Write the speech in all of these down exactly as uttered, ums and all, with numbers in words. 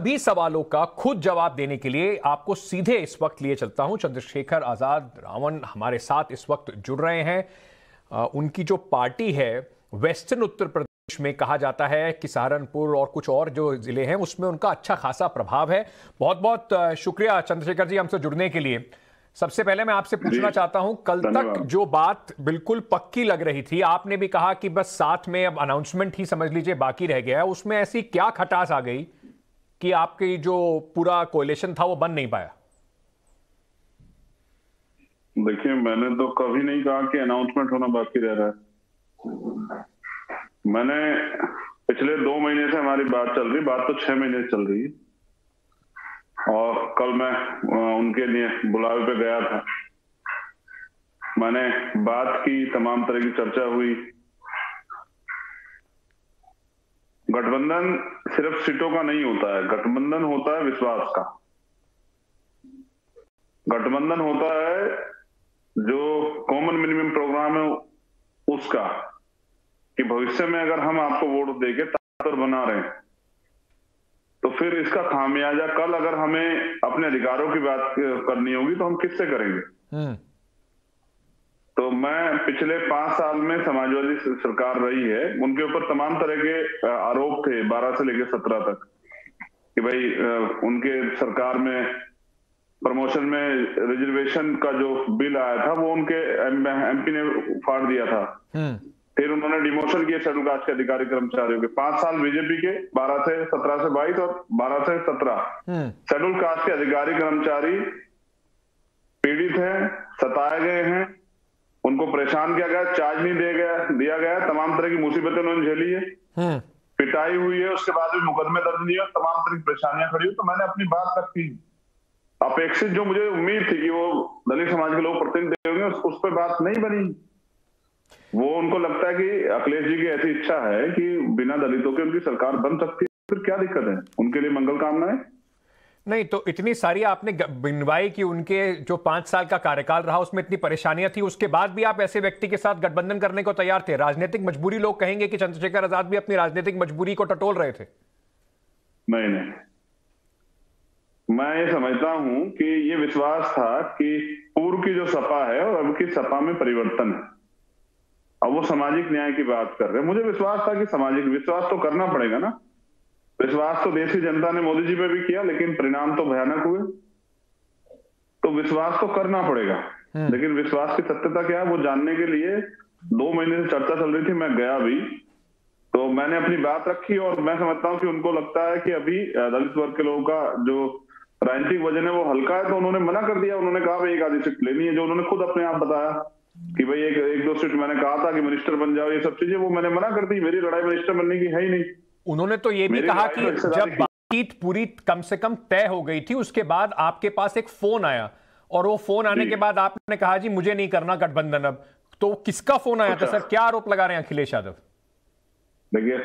सभी सवालों का खुद जवाब देने के लिए आपको सीधे इस वक्त लिए चलता हूं। चंद्रशेखर आजाद रावण हमारे साथ इस वक्त जुड़ रहे हैं। आ, उनकी जो पार्टी है वेस्टर्न उत्तर प्रदेश में, कहा जाता है कि सहारनपुर और कुछ और जो जिले हैं उसमें उनका अच्छा खासा प्रभाव है। बहुत बहुत शुक्रिया चंद्रशेखर जी हमसे जुड़ने के लिए। सबसे पहले मैं आपसे पूछना चाहता हूं, कल तक जो बात बिल्कुल पक्की लग रही थी, आपने भी कहा कि बस साथ में अब अनाउंसमेंट ही समझ लीजिए बाकी रह गया है, उसमें ऐसी क्या खटास आ गई कि आपकी जो पूरा कोएलिशन था वो बन नहीं पाया? देखिए, मैंने तो कभी नहीं कहा कि अनाउंसमेंट होना बाकी रह रहा है। मैंने पिछले दो महीने से हमारी बात चल रही, बात तो छह महीने से चल रही है, और कल मैं उनके लिए बुलावे पे गया था। मैंने बात की, तमाम तरह की चर्चा हुई। गठबंधन सिर्फ सीटों का नहीं होता है, गठबंधन होता है विश्वास का। गठबंधन होता है जो कॉमन मिनिमम प्रोग्राम है उसका, कि भविष्य में अगर हम आपको वोट देके ताकतवर बना रहे हैं तो फिर इसका खामियाजा कल अगर हमें अपने अधिकारों की बात करनी होगी तो हम किससे करेंगे। तो मैं पिछले पांच साल में समाजवादी सरकार रही है, उनके ऊपर तमाम तरह के आरोप थे बारह से लेकर सत्रह तक कि भाई उनके सरकार में प्रमोशन में रिजर्वेशन का जो बिल आया था वो उनके एमपी ने फाड़ दिया था। फिर उन्होंने डिमोशन किया शेड्यूल कास्ट के अधिकारी कर्मचारियों के। पांच साल बीजेपी के, बारह से सत्रह से बाईस और बारह से सत्रह शेड्यूल कास्ट के अधिकारी कर्मचारी पीड़ित हैं, सताए गए हैं, उनको परेशान किया गया, चार्ज नहीं दिया गया दिया गया तमाम तरह की मुसीबतें उन्होंने झेली है, पिटाई हुई है, उसके बाद भी मुकदमे दर्ज नहीं हुए, तमाम तरह की परेशानियां खड़ी हुई। तो मैंने अपनी बात रखी, अपेक्षित जो मुझे उम्मीद थी कि वो दलित समाज के लोग प्रतिनिधि देंगे, उस पर बात नहीं बनी। वो उनको लगता है कि अखिलेश जी की ऐसी इच्छा है कि बिना दलितों के उनकी सरकार बन सकती है, फिर क्या दिक्कत है, उनके लिए मंगल कामना है। नहीं तो इतनी सारी आपने बिनवाई की, उनके जो पांच साल का कार्यकाल रहा उसमें इतनी परेशानियां थी, उसके बाद भी आप ऐसे व्यक्ति के साथ गठबंधन करने को तैयार थे। राजनीतिक मजबूरी, लोग कहेंगे कि चंद्रशेखर आजाद भी अपनी राजनीतिक मजबूरी को टटोल रहे थे। नहीं नहीं, मैं ये समझता हूं कि ये विश्वास था कि पूर्व की जो सपा है और अब की सपा में परिवर्तन है। अब वो सामाजिक न्याय की बात कर रहे हैं, मुझे विश्वास था कि सामाजिक विश्वास तो करना पड़ेगा ना। विश्वास तो देश की जनता ने मोदी जी पे भी किया, लेकिन परिणाम तो भयानक हुए, तो विश्वास तो करना पड़ेगा। लेकिन विश्वास की सत्यता क्या है वो जानने के लिए दो महीने से चर्चा चल रही थी, मैं गया भी, तो मैंने अपनी बात रखी। और मैं समझता हूँ कि उनको लगता है कि अभी दलित वर्ग के लोगों का जो राजनीतिक वजन है वो हल्का है, तो उन्होंने मना कर दिया। उन्होंने कहा भाई एक आधी सीट लेनी है, जो उन्होंने खुद अपने आप बताया कि भाई एक, एक दो सीट, मैंने कहा था कि मिनिस्टर बन जाओ, ये सब चीजें वो मैंने मना कर दी। मेरी लड़ाई मिनिस्टर बनने की है ही नहीं। उन्होंने तो ये भी कहा कि जब बातचीत पूरी कम से कम तय हो गई थी उसके बाद आपके पास एक फोन आया, और वो फोन आने के बाद आपने कहा जी मुझे नहीं करना गठबंधन। अब तो किसका फोन आया था सर, क्या आरोप लगा रहे हैं अखिलेश यादव? देखिए,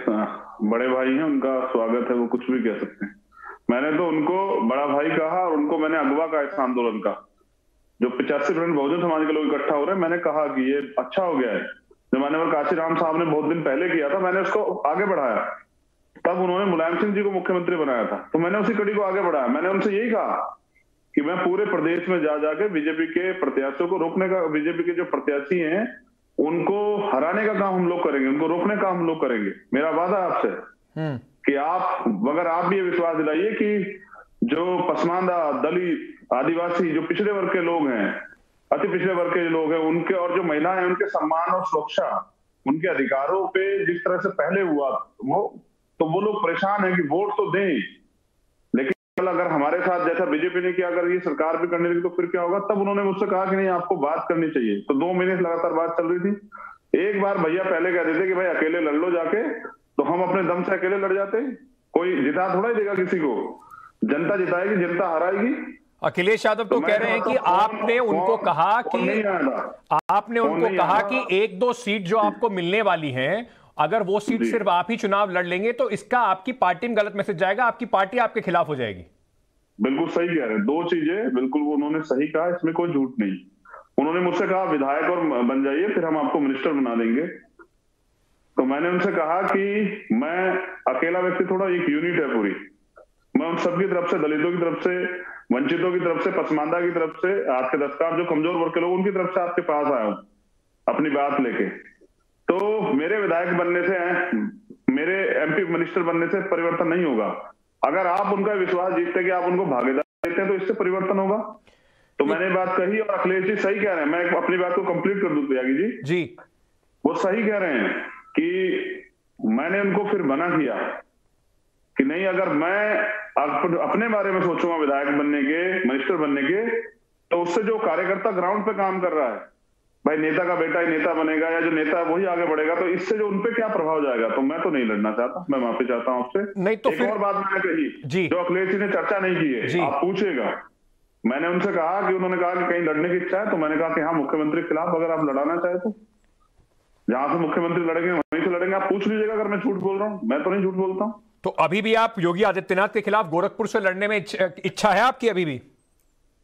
बड़े भाई हैं, उनका स्वागत है, वो कुछ भी कह सकते हैं। मैंने तो उनको बड़ा भाई कहा, और उनको मैंने अगवा कहा इस आंदोलन का। जो पिचासी परसेंट बहुजन समाज के लोग इकट्ठा हो रहे हैं, मैंने कहा कि ये अच्छा हो गया है। जो माननीय कांशी राम साहब ने बहुत दिन पहले किया था, मैंने उसको आगे बढ़ाया। तब उन्होंने मुलायम सिंह जी को मुख्यमंत्री बनाया था, तो मैंने उसी कड़ी को आगे बढ़ाया। मैंने उनसे यही कहा कि मैं पूरे प्रदेश में जा जाके बीजेपी के प्रत्याशियों को रोकने का, बीजेपी के जो प्रत्याशी हैं उनको हराने का काम हम लोग करेंगे, उनको रोकने का हम लोग करेंगे। मेरा वादा आपसे कि आप, मगर आप भी ये विश्वास दिलाइए कि जो पसमानदा, दलित, आदिवासी, जो पिछड़े वर्ग के लोग हैं, अति पिछड़े वर्ग के लोग हैं, उनके और जो महिलाएं हैं उनके सम्मान और सुरक्षा, उनके अधिकारों पे जिस तरह से पहले हुआ, वो तो वो लोग परेशान हैं कि वोट तो दें, लेकिन कल अगर हमारे साथ जैसा बीजेपी ने किया अगर ये सरकार भी करने लगी तो फिर क्या होगा। तब उन्होंने मुझसे कहा कि नहीं, आपको बात करनी चाहिए। तो दो महीने से लगातार बात चल रही थी। एक बार भैया पहले कहते थे कि भाई अकेले लड़ लो जाके, तो हम अपने दम से अकेले लड़ जाते, कोई जिता थोड़ा ही देगा किसी को, जनता जिताएगी, जनता हराएगी। अखिलेश यादव तो, तो कह रहे हैं कि आपने उनको कहा कि आपने उनको कहा कि एक दो सीट जो आपको मिलने वाली है, अगर वो सीट सिर्फ आप ही चुनाव लड़ लेंगे तो इसका आपकी पार्टी में गलत मैसेज जाएगा, आपकी पार्टी आपके खिलाफ हो जाएगी। बिल्कुल सही कह रहे हैं, दो चीजें बिल्कुल वो उन्होंने सही कहा, इसमें कोई झूठ नहीं। उन्होंने मुझसे कहा विधायक और बन जाइए फिर हम आपको मिनिस्टर बना देंगे, तो मैंने उनसे कहा कि मैं अकेला व्यक्ति थोड़ा, एक यूनिट है पूरी, मैं उन सबकी तरफ से, दलितों की तरफ से, वंचितों की तरफ से, पसमानदा की तरफ से, आपके दस्तकार जो कमजोर वर्ग के लोग उनकी तरफ से आपके पास आया हूँ अपनी बात लेके। तो मेरे विधायक बनने से, मेरे एमपी मिनिस्टर बनने से परिवर्तन नहीं होगा। अगर आप उनका विश्वास जीतते कि आप उनको भागीदार देते हैं तो इससे परिवर्तन होगा। तो मैंने बात कही और अखिलेश जी सही कह रहे हैं, मैं अपनी बात को कंप्लीट कर दूं त्यागी जी जी वो सही कह रहे हैं कि मैंने उनको फिर मना किया कि नहीं, अगर मैं अपने बारे में सोचूंगा विधायक बनने के, मिनिस्टर बनने के, तो उससे जो कार्यकर्ता ग्राउंड पे काम कर रहा है, भाई नेता का बेटा ही नेता बनेगा या जो नेता वही आगे बढ़ेगा, तो इससे जो उनपे क्या प्रभाव जाएगा, तो मैं तो नहीं लड़ना चाहता। मैं माफी चाहता हूँ आपसे। नहीं तो एक और बात मैंने कही जो अखिलेश जी ने चर्चा नहीं की है, आप पूछेगा, मैंने उनसे कहा कि उन्होंने कहा कि कहीं लड़ने की इच्छा है, तो मैंने कहा कि हाँ मुख्यमंत्री के खिलाफ अगर आप लड़ाना चाहे तो जहां से मुख्यमंत्री लड़ेंगे वहीं से लड़ेंगे। आप पूछ लीजिएगा अगर मैं झूठ बोल रहा हूँ, मैं तो नहीं झूठ बोलता हूँ। तो अभी भी आप योगी आदित्यनाथ के खिलाफ गोरखपुर से लड़ने में इच्छा है आपकी अभी भी?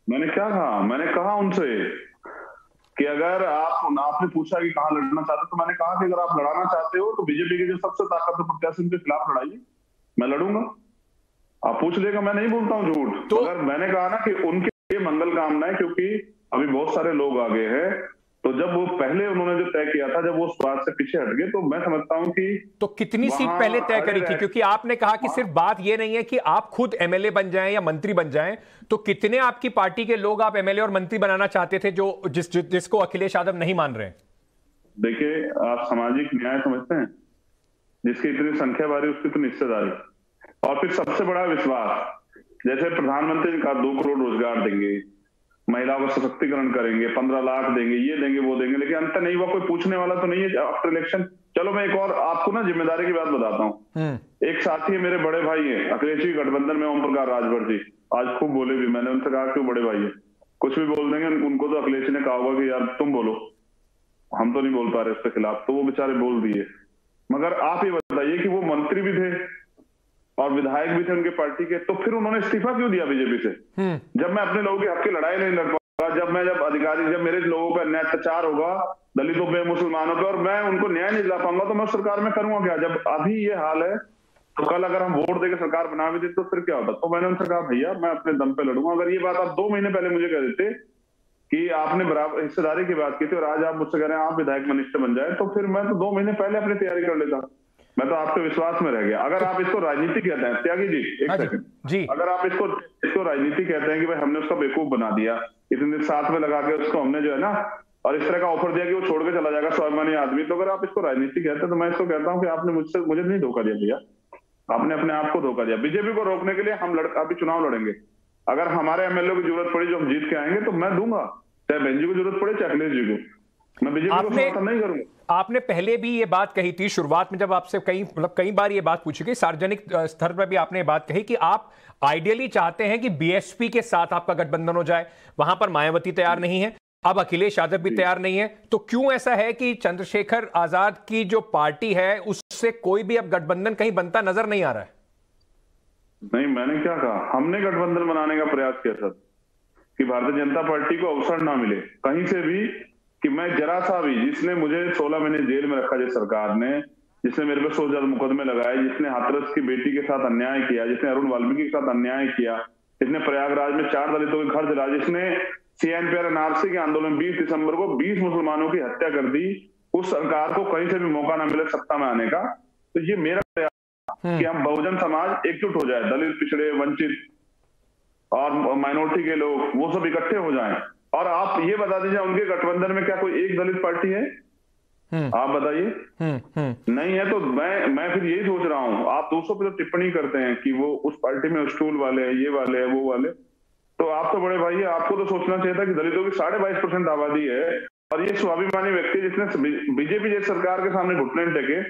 मैंने क्या कहा, मैंने कहा उनसे कि अगर आप, आपने पूछा कि कहाँ लड़ना चाहते हो, तो मैंने कहा कि अगर आप लड़ाना चाहते हो तो बीजेपी के जो सबसे ताकतवर प्रत्याशी उनके खिलाफ लड़ाइए, मैं लड़ूंगा। आप पूछ लेगा, मैं नहीं बोलता हूँ झूठ। तो अगर मैंने कहा ना कि उनके लिए मंगल कामना है, क्योंकि अभी बहुत सारे लोग आ गए हैं, तो जब वो पहले उन्होंने जो तय किया था, जब वो उस बात से पीछे हट गए, तो मैं समझता हूं कि तो कितनी सीट पहले तय करी थी? क्योंकि आपने कहा कि सिर्फ बात ये नहीं है कि आप खुद एमएलए बन जाएं या मंत्री बन जाएं, तो कितने आपकी पार्टी के लोग आप एमएलए और मंत्री बनाना चाहते थे जो जिस, जिस जिसको अखिलेश यादव नहीं मान रहे? देखिये, आप सामाजिक न्याय समझते हैं, जिसकी इतनी संख्या बारी उसकी इतनी हिस्सेदारी, और फिर सबसे बड़ा विश्वास, जैसे प्रधानमंत्री का दो करोड़ रोजगार देंगे, महिलाओं का सशक्तिकरण करेंगे, पंद्रह लाख देंगे, ये देंगे वो देंगे, लेकिन अंत नहीं हुआ, कोई पूछने वाला तो नहीं है आफ्टर इलेक्शन। चलो मैं एक और आपको ना जिम्मेदारी की बात बताता हूँ। एक साथी है, मेरे बड़े भाई है अखिलेश जी गठबंधन में, ओम प्रकाश राजभर जी, आज खूब बोले भी, मैंने उनसे कहा क्यों बड़े भाई है, कुछ भी बोल देंगे, उनको तो अखिलेश जी ने कहा होगा कि यार तुम बोलो, हम तो नहीं बोल पा रहे इसके खिलाफ, तो वो बेचारे बोल दिए। मगर आप ये बताइए कि वो मंत्री भी थे और विधायक भी थे उनके पार्टी के, तो फिर उन्होंने इस्तीफा क्यों दिया बीजेपी से? जब मैं अपने लोगों के हक की लड़ाई नहीं लड़ पाऊंगा, जब मैं जब अधिकारी जब मेरे लोगों पर अन्याय अत्याचार होगा, दलितों पे, मुसलमानों पे, और मैं उनको न्याय नहीं दिला पाऊंगा, तो मैं सरकार में करूंगा क्या? जब अभी ये हाल है, तो कल अगर हम वोट देकर सरकार बना भी दे तो फिर क्या होता? तो मैंने उनसे कहा भैया मैं अपने दम पे लड़ूंगा। अगर ये बात आप दो महीने पहले मुझे कह देते कि आपने बराबर हिस्सेदारी की बात की थी और आज आप मुझसे कह रहे हैं आप विधायक मिनिस्टर बन जाए, तो फिर मैं तो दो महीने पहले अपनी तैयारी कर लेता, मैं तो आपके विश्वास में रह गया। अगर आप इसको राजनीति कहते हैं त्यागी जी, एक सेकंड जी, अगर आप इसको इसको राजनीति कहते हैं कि भाई हमने उसका बेवकूफ बना दिया, इतने साथ में लगा के उसको हमने जो है ना, और इस तरह का ऑफर दिया कि वो छोड़ के चला जाएगा स्वाभिमानी आदमी, तो अगर आप इसको राजनीति कहते हैं तो मैं इसको कहता हूँ कि आपने मुझसे मुझे नहीं धोखा दिया भैया, आपने अपने आप को धोखा दिया। बीजेपी को रोकने के लिए हम अभी चुनाव लड़ेंगे, अगर हमारे एमएलए को जरूरत पड़ी जो हम जीत के आएंगे तो मैं दूंगा, चाहे बहन जी को जरूरत पड़े चाहे अखिलेश जी को, मैं बीजेपी को समर्थन नहीं करूंगा। आपने पहले भी ये बात कही थी शुरुआत में, जब आपसे कई मतलब कई बार ये बात पूछी गई, सार्वजनिक स्तर पर भी आपने ये बात कही कि आप आइडियली चाहते हैं कि बीएसपी के साथ आपका गठबंधन हो जाए, वहां पर मायावती तैयार नहीं है, अब अखिलेश यादव भी तैयार नहीं है, तो क्यों ऐसा है कि चंद्रशेखर आजाद की जो पार्टी है उससे कोई भी अब गठबंधन कहीं बनता नजर नहीं आ रहा है? नहीं, मैंने क्या कहा, हमने गठबंधन बनाने का प्रयास किया था कि भारतीय जनता पार्टी को अवसर ना मिले कहीं से भी कि मैं जरा सा भी, जिसने मुझे सोलह महीने जेल में रखा जिस सरकार ने, जिसने मेरे पे सौ ज्यादा मुकदमे लगाए, जिसने हाथरस की बेटी के साथ अन्याय किया, जिसने अरुण वाल्मीकि के साथ अन्याय किया, जिसने प्रयागराज में चार दलितों के घर जलाए, जिसने सीएनपी एनआरसी के आंदोलन बीस दिसंबर को बीस मुसलमानों की हत्या कर दी, उस सरकार को कहीं से भी मौका ना मिले सत्ता में आने का। तो ये मेरा प्रयास कि हम बहुजन समाज एकजुट हो जाए, दलित, पिछड़े, वंचित और माइनॉरिटी के लोग वो सब इकट्ठे हो जाए। और आप ये बता दीजिए उनके गठबंधन में क्या कोई एक दलित पार्टी है? आप बताइए, नहीं है। तो मैं मैं फिर यही सोच रहा हूँ, आप दूसरों पर तो टिप्पणी करते हैं कि वो उस पार्टी में स्टूल वाले हैं, ये वाले हैं, वो वाले, तो आप तो बड़े भाई है, आपको तो सोचना चाहिए था कि दलितों की साढ़े बाईस परसेंट आबादी है और ये स्वाभिमानी व्यक्ति जिसने बीजेपी जैसी सरकार के सामने घुटने टेके,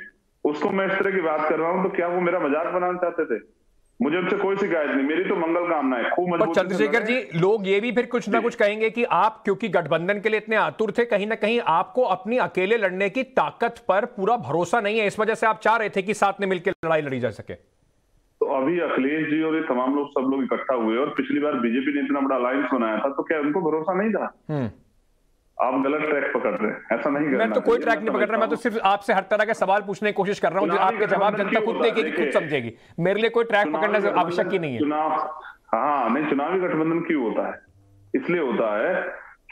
उसको मैं इस तरह की बात कर रहा हूँ, तो क्या वो मेरा मजाक बनाना चाहते थे? मुझे उनसे कोई शिकायत नहीं, मेरी तो मंगल कामना है। खूब मजबूत चंद्रशेखर जी, लोग ये भी फिर कुछ ना कुछ कहेंगे कि आप क्योंकि गठबंधन के लिए इतने आतुर थे, कहीं ना कहीं आपको अपनी अकेले लड़ने की ताकत पर पूरा भरोसा नहीं है, इस वजह से आप चाह रहे थे कि साथ में मिलकर लड़ाई लड़ी जा सके। तो अभी अखिलेश जी और ये तमाम लोग सब लोग इकट्ठा हुए और पिछली बार बीजेपी ने इतना बड़ा अलायंस बनाया था, तो क्या उनको भरोसा नहीं था? आप गलत ट्रैक पकड़ रहे हैं, ऐसा नहीं करना। मैं तो कोई ट्रैक नहीं पकड़ रहा, मैं तो सिर्फ आपसे हर तरह के सवाल पूछने की कोशिश कर रहा हूँ, जो आपके जवाब जनता खुद देगी, खुद समझेगी। मेरे लिए कोई ट्रैक पकड़ने की आवश्यक ही नहीं है। चुनाव, हाँ नहीं, चुनावी गठबंधन क्यों होता है? इसलिए होता है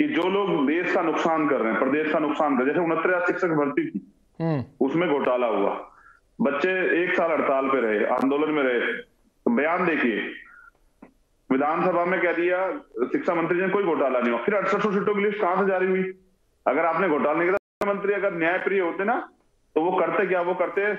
कि जो लोग देश का नुकसान कर रहे हैं, प्रदेश का नुकसान कर रहे हैं, जैसे उनहत्तर हजार शिक्षक भर्ती थी, उसमें घोटाला हुआ, बच्चे एक साल हड़ताल पे रहे, आंदोलन में रहे। बयान देखिए, विधानसभा में कह दिया शिक्षा मंत्री जी कोई घोटाला नहीं हुआ, फिर अड़सठ सौ सीटों की लिस्ट कहां से जारी हुई? अगर आपने घोटाला नहीं किया, मंत्री अगर न्यायप्रिय होते ना तो वो करते क्या? वो करते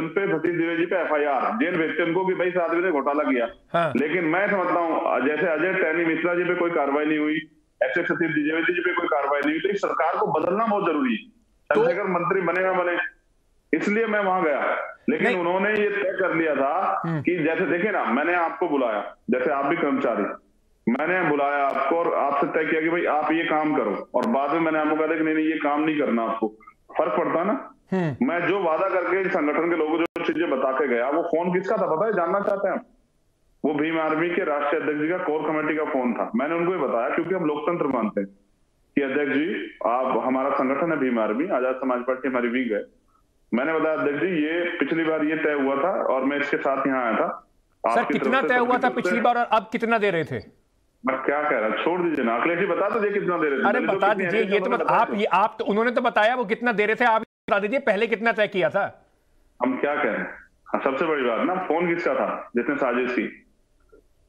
उन पे सतीश द्विवेदी पे एफ आई आर, जेल भेजते उनको कि भाई इस आदमी ने घोटाला किया। हाँ। लेकिन मैं समझता हूँ जैसे अजय टैनी मिश्रा जी पे कोई कार्रवाई नहीं हुई, ऐसे सतीश द्विवेदी जी पे कोई कार्रवाई नहीं हुई। तो इस सरकार को बदलना बहुत जरूरी है, चंद्रशेखर मंत्री बने ना बने, इसलिए मैं वहां गया। लेकिन उन्होंने ये तय कर लिया था कि जैसे देखे ना, मैंने आपको बुलाया, जैसे आप भी कर्मचारी, मैंने बुलाया आपको और आपसे तय किया कि भाई आप ये काम करो, और बाद में मैंने आपको कहा कि नहीं नहीं ये काम नहीं करना, आपको फर्क पड़ता ना। मैं जो वादा करके संगठन के लोगों को जो चीजें बता के गया, वो फोन किसका था पता है? जानना चाहते हैं आप? वो भीम आर्मी के राष्ट्रीय अध्यक्ष जी का कोर कमेटी का फोन था। मैंने उनको ये बताया, क्योंकि हम लोकतंत्र मानते हैं, कि अध्यक्ष जी आप, हमारा संगठन है भीम आर्मी, आजाद समाज पार्टी हमारी विंग है। मैंने बताया अध्यक्ष जी ये पिछली बार ये तय हुआ था और मैं इसके साथ यहाँ आया था। सर कितना तय हुआ था पिछली बार और अब कितना दे रहे थे? मैं क्या कह रहा, छोड़ दीजिए ना अखिलेश जी, बता दीजिए कितना दे रहे थे। अरे बता दीजिए, ये तो आप ये आप तो उन्होंने तो बताया वो कितना दे रहे थे, आप बता दीजिए पहले कितना तय किया था। हम क्या कह रहे हैं, सबसे बड़ी बात ना, फोन किसका था जिसने साजिश की?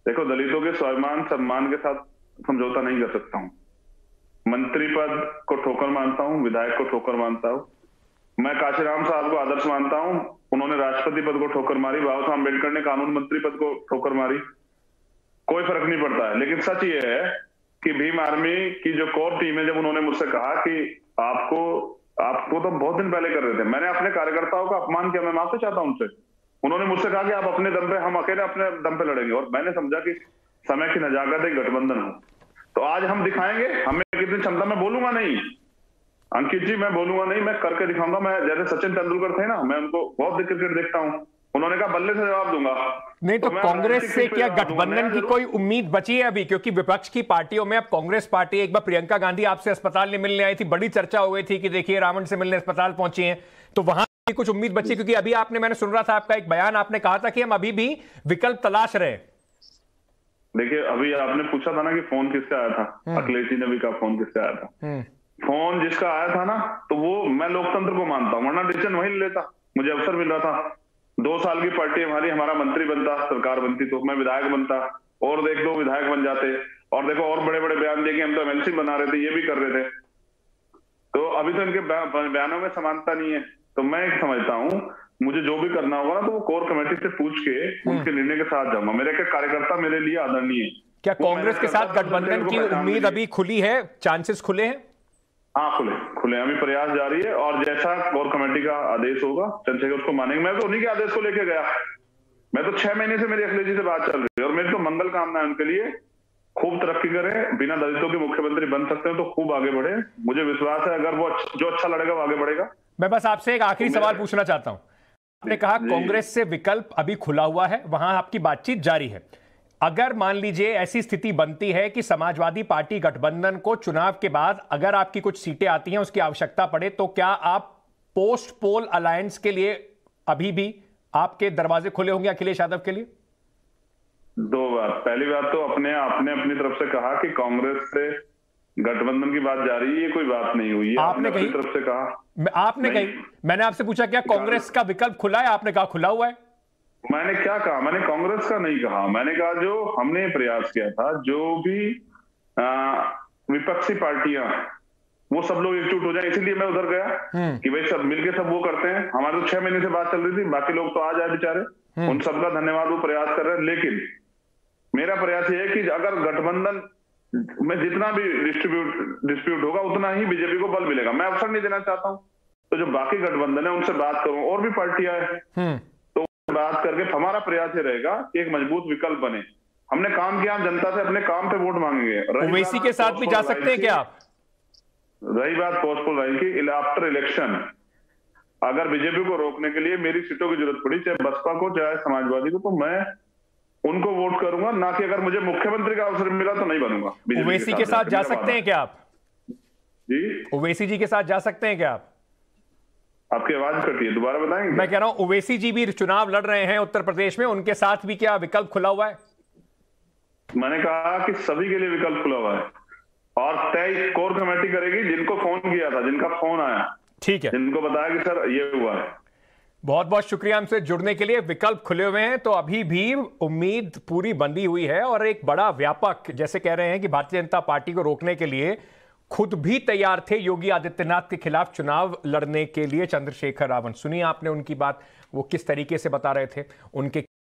देखो, दलितों के स्वाभिमान सम्मान के साथ समझौता नहीं कर सकता हूँ, मंत्री पद को ठोकर मानता हूँ, विधायक को ठोकर मानता हूँ। मैं काशी राम साहब को आदर्श मानता हूं, उन्होंने राष्ट्रपति पद को ठोकर मारी, बाबा साहब अम्बेडकर ने कानून मंत्री पद को ठोकर मारी, कोई फर्क नहीं पड़ता है। लेकिन सच ये है कि भीम आर्मी की जो कोर टीम है, जब उन्होंने मुझसे कहा कि आपको आपको तो बहुत दिन पहले कर रहे थे, मैंने अपने कार्यकर्ताओं का अपमान किया, मैं माफी चाहता हूं उनसे। उन्होंने मुझसे कहा कि आप अपने दम पे, हम अकेले अपने दम पे लड़ेंगे, और मैंने समझा कि समय की नजाकत एक गठबंधन हो। तो आज हम दिखाएंगे हमें कितनी क्षमता। मैं बोलूंगा नहीं अंकित जी, मैं बोलूंगा नहीं, मैं करके दिखाऊंगा। मैं जैसे सचिन तेंदुलकर थे ना, मैं उनको बहुत क्रिकेट देखता हूं, उन्होंने कहा बल्ले से जवाब दूंगा। नहीं तो, तो कांग्रेस से क्या गठबंधन की कोई उम्मीद बची है अभी? क्योंकि विपक्ष की पार्टियों में अब कांग्रेस पार्टी, एक बार प्रियंका गांधी आपसे अस्पताल में मिलने आई थी, बड़ी चर्चा हो गई थी कि देखिए रावण से मिलने अस्पताल पहुंची है, तो वहां कुछ उम्मीद बची? क्योंकि अभी आपने, मैंने सुन रहा था आपका एक बयान, आपने कहा था कि हम अभी भी विकल्प तलाश रहे। देखिये, अभी आपने पूछा था ना कि फोन किससे आया था, अखिलेश जी ने भी कहा फोन किससे आया था। फोन जिसका आया था ना, तो वो, मैं लोकतंत्र को मानता हूँ, वरना डिसीजन वही लेता। मुझे अवसर मिल रहा था, दो साल की पार्टी हमारी, हमारा मंत्री बनता, सरकार बनती, तो मैं विधायक बनता, और देख दो विधायक बन जाते, और देखो और बड़े बड़े बयान देके हम तो एम एल सी बना रहे थे, ये भी कर रहे थे। तो अभी तो इनके बयानों में समानता नहीं है। तो मैं समझता हूँ मुझे जो भी करना होगा ना, तो वो कोर कमेटी से पूछ के उनके निर्णय के साथ जाऊंगा। मेरे के कार्यकर्ता मेरे लिए आदरणीय है। क्या कांग्रेस के साथ गठबंधन की उम्मीद अभी खुली है, चांसेस खुले हैं? हाँ, खुले खुले अभी प्रयास जारी है, और जैसा कोर कमेटी का आदेश होगा चंद्रशेखर उसको मानेंगे। मैं तो उन्हीं के आदेश को लेके गया। मैं तो छह महीने से मेरी अखिलेश जी से बात चल रही है, और मेरी तो मंगल कामना है उनके लिए, खूब तरक्की करें, बिना दलितों के मुख्यमंत्री बन सकते हैं तो खूब आगे बढ़े। मुझे विश्वास है अगर वो जो अच्छा लड़ेगा वो आगे बढ़ेगा। मैं बस आपसे एक आखिरी सवाल पूछना चाहता हूँ। आपने कहा कांग्रेस से विकल्प अभी खुला हुआ है, वहां आपकी बातचीत जारी है। अगर मान लीजिए ऐसी स्थिति बनती है कि समाजवादी पार्टी गठबंधन को चुनाव के बाद अगर आपकी कुछ सीटें आती हैं उसकी आवश्यकता पड़े, तो क्या आप पोस्ट पोल अलायंस के लिए अभी भी आपके दरवाजे खुले होंगे अखिलेश यादव के लिए? दो बात, पहली बात तो अपने आपने अपनी तरफ से कहा कि कांग्रेस से गठबंधन की बात जा रही है, ये कोई बात नहीं हुई है। आपने, आपने अपनी तरफ से कहा, आपने कही, मैंने आपसे पूछा क्या कांग्रेस का विकल्प खुला है, आपने कहा खुला हुआ है। मैंने क्या कहा? मैंने कांग्रेस का नहीं कहा, मैंने कहा जो हमने प्रयास किया था, जो भी विपक्षी पार्टियां, वो सब लोग एकजुट हो जाए, इसीलिए मैं उधर गया कि भाई सब मिलके सब वो करते हैं। हमारे तो छह महीने से बात चल रही थी, बाकी लोग तो आ जाए बेचारे, उन सबका धन्यवाद, वो प्रयास कर रहे हैं। लेकिन मेरा प्रयास ये है कि अगर गठबंधन में जितना भी डिस्ट्रीब्यूट डिस्प्यूट होगा उतना ही बीजेपी को बल मिलेगा। मैं अवसर नहीं देना चाहता हूँ, तो जो बाकी गठबंधन है उनसे बात करूँ, और भी पार्टियां है बात करके। हमारा प्रयास ये रहेगा कि एक मजबूत विकल्प बने। हमने काम किया, हम जनता से अपने काम पे वोट मांगेंगे। ओवैसी के साथ भी जा सकते हैं क्या आप? रही बात पोस्टपोल लाइन की, आफ्टर इलेक्शन अगर बीजेपी को रोकने के लिए मेरी सीटों की जरूरत पड़ी, चाहे बसपा को चाहे समाजवादी को, तो मैं उनको वोट करूंगा, ना कि अगर मुझे मुख्यमंत्री का अवसर मिला तो नहीं बनूंगा। ओवैसी के साथ जा सकते हैं क्या आप? जी ओवैसी जी के साथ जा सकते हैं क्या आप? आपकी आवाज कटी है, दोबारा बताएंगे? मैं कह रहा हूं ओवैसी जी भी चुनाव लड़ रहे हैं उत्तर प्रदेश में, उनके साथ भी क्या विकल्प खुला हुआ है? मैंने कहा कि सभी के लिए विकल्प खुला हुआ है और तय कोर कमेटी करेगी जिनको फोन किया था, जिनका फोन आया, ठीक है, जिनको बताया कि सर ये हुआ है। बहुत बहुत शुक्रिया हमसे जुड़ने के लिए। विकल्प खुले हुए हैं तो अभी भी उम्मीद पूरी बंधी हुई है और एक बड़ा व्यापक, जैसे कह रहे हैं कि भारतीय जनता पार्टी को रोकने के लिए खुद भी तैयार थे योगी आदित्यनाथ के खिलाफ चुनाव लड़ने के लिए चंद्रशेखर रावण। सुनिए आपने उनकी बात, वो किस तरीके से बता रहे थे उनके